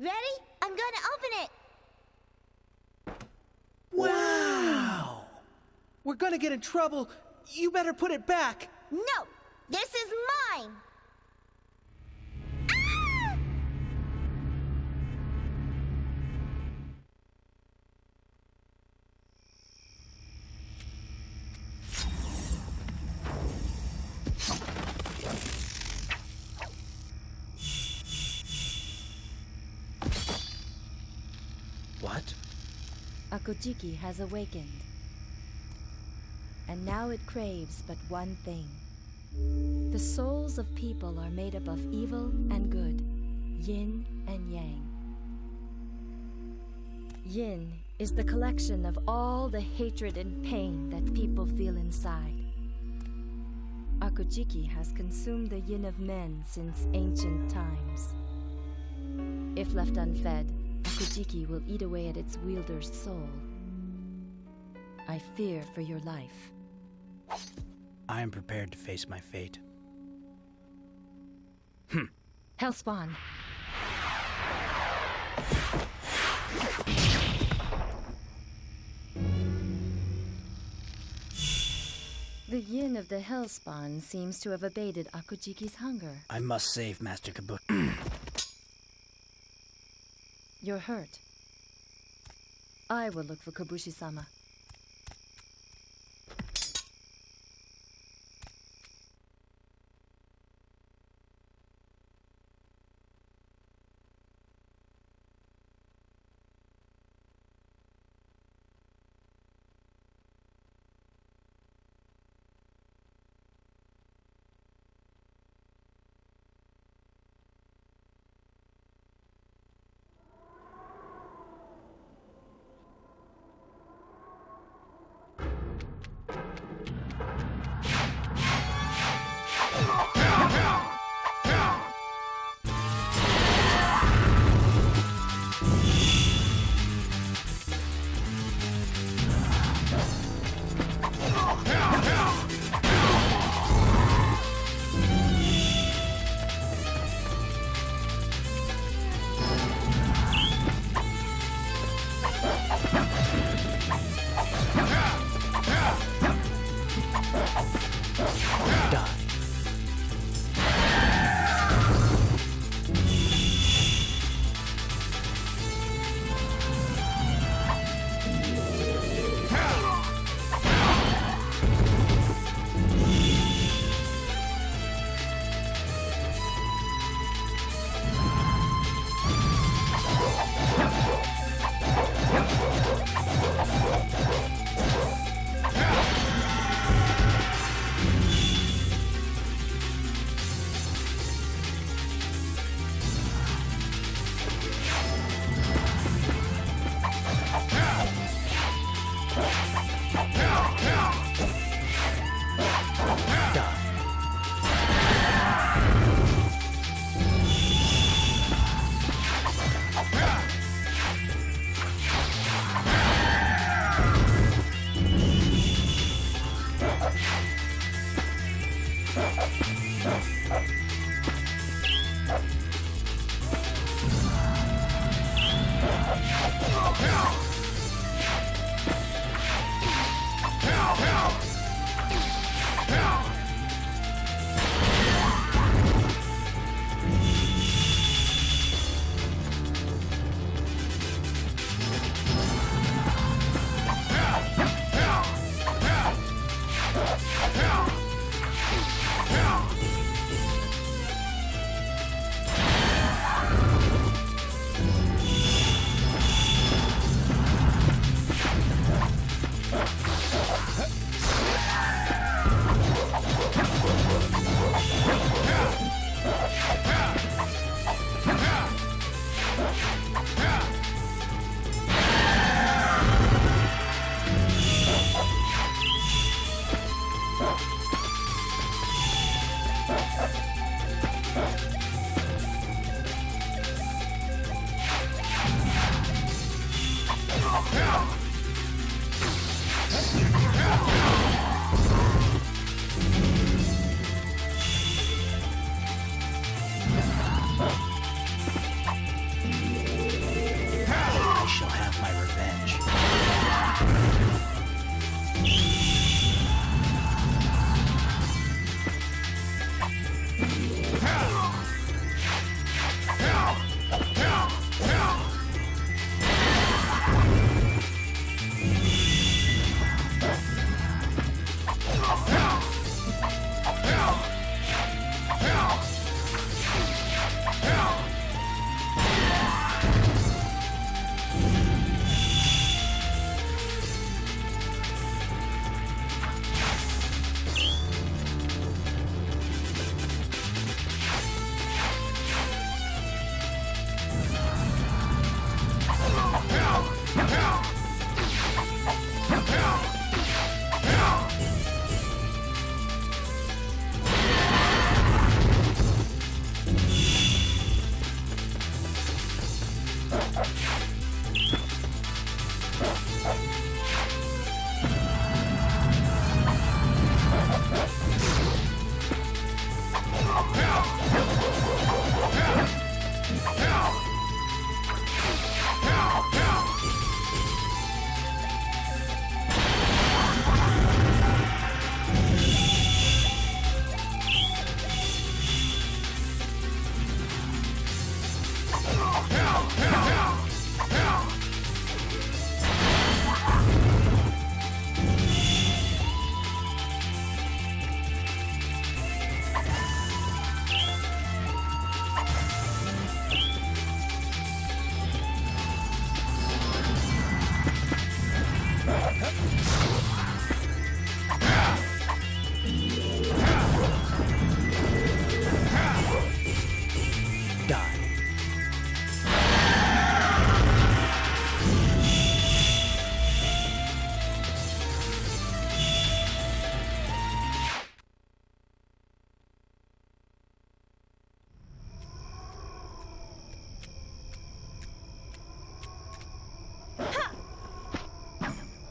Ready? I'm gonna open it! Wow! We're gonna get in trouble. You better put it back. No! This is mine! Ah! What? Akujiki has awakened. And now it craves but one thing. The souls of people are made up of evil and good, yin and yang. Yin is the collection of all the hatred and pain that people feel inside. Akujiki has consumed the yin of men since ancient times. If left unfed, Akujiki will eat away at its wielder's soul. I fear for your life. I am prepared to face my fate. Hm. Hellspawn. The yin of the Hellspawn seems to have abated Akujiki's hunger. I must save Master Kabuki. You're hurt. I will look for Kobushi-sama.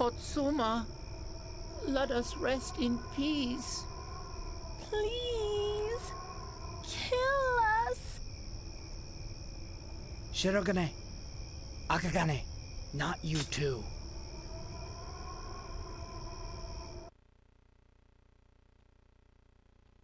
Hotsuma, let us rest in peace. Please, kill us. Shirogane, Akagane, not you too. Shirogane!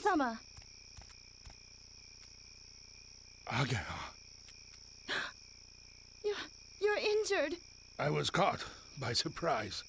Kobushi-sama! Ageha. You're injured. I was caught by surprise.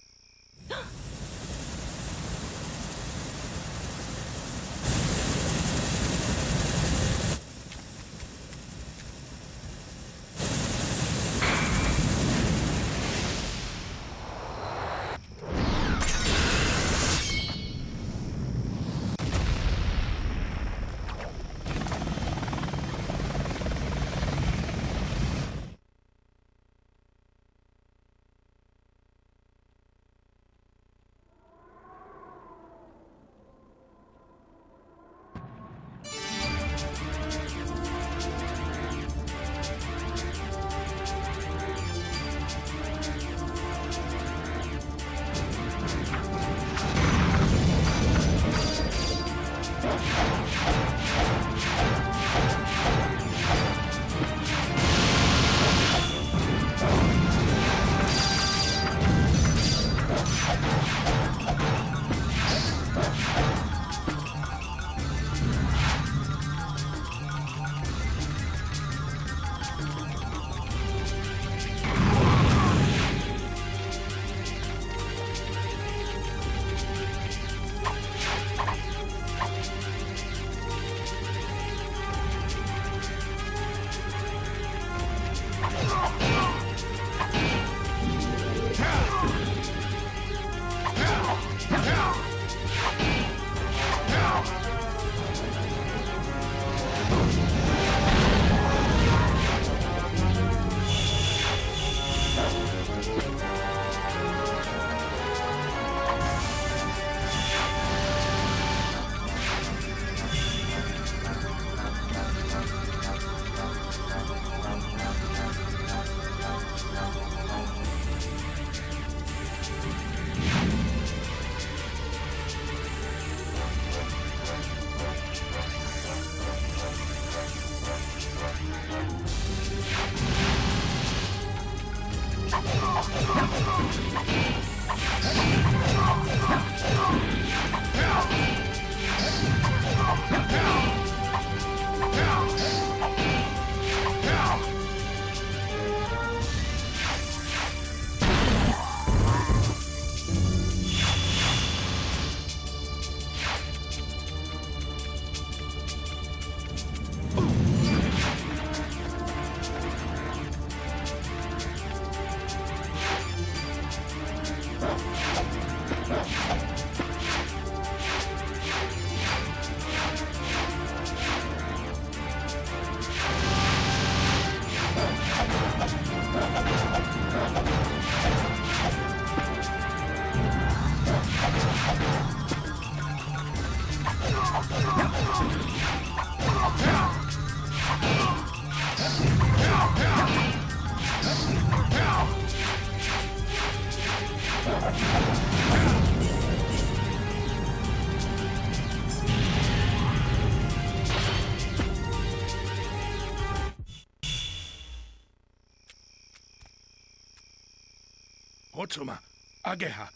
Hotsuma, Ageha,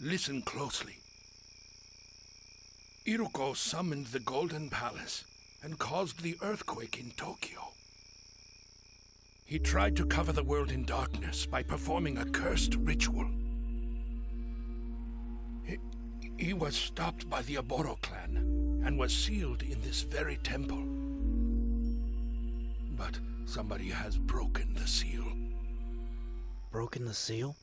listen closely. Iruko summoned the Golden Palace and caused the earthquake in Tokyo. He tried to cover the world in darkness by performing a cursed ritual. He was stopped by the Oboro clan and was sealed in this very temple. But somebody has broken the seal. Broken the seal?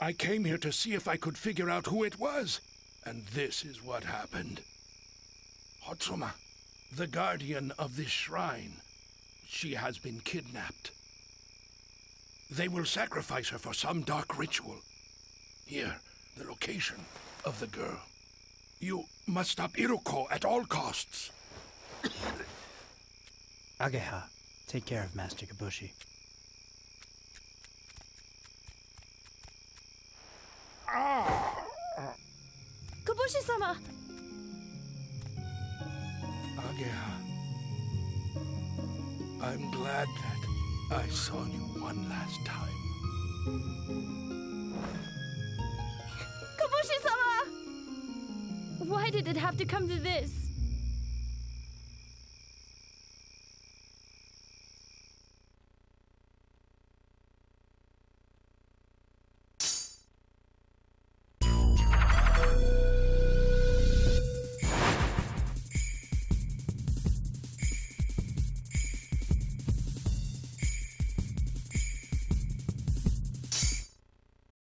I came here to see if I could figure out who it was, and this is what happened. Hotsuma, the guardian of this shrine, she has been kidnapped. They will sacrifice her for some dark ritual. Here, the location of the girl. You must stop Iruko at all costs. Ageha, take care of Master Kobushi. Kobushi-sama! Ageha, I'm glad that I saw you one last time. Kobushi-sama! Why Why did it have to come to this?